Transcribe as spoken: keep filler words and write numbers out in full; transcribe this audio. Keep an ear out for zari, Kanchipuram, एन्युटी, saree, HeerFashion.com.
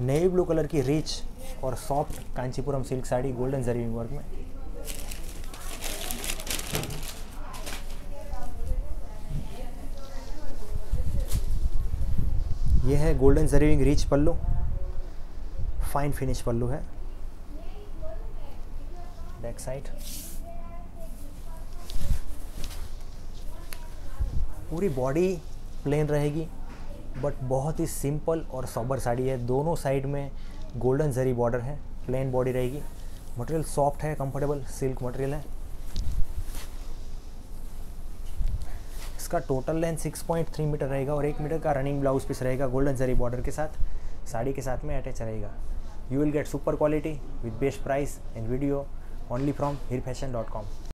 Navy blue colour की rich और soft Kanchipuram silk sari golden zari work में। यह है golden zari rich pallu, fine finish pallu है। बैक साइड पूरी बॉडी प्लेन रहेगी बट बहुत ही सिंपल और सॉबर साड़ी है। दोनों साइड में गोल्डन जरी बॉर्डर है, प्लेन बॉडी रहेगी। मटेरियल सॉफ्ट है, कंफर्टेबल सिल्क मटेरियल है। इसका total length six point three metre रहेगा और एक मीटर का रनिंग ब्लाउज पीस रहेगा गोल्डन जरी बॉर्डर के साथ, साड़ी के साथ में अटैच रहेगा। You will get super quality with best price and video only from Heer fashion dot com.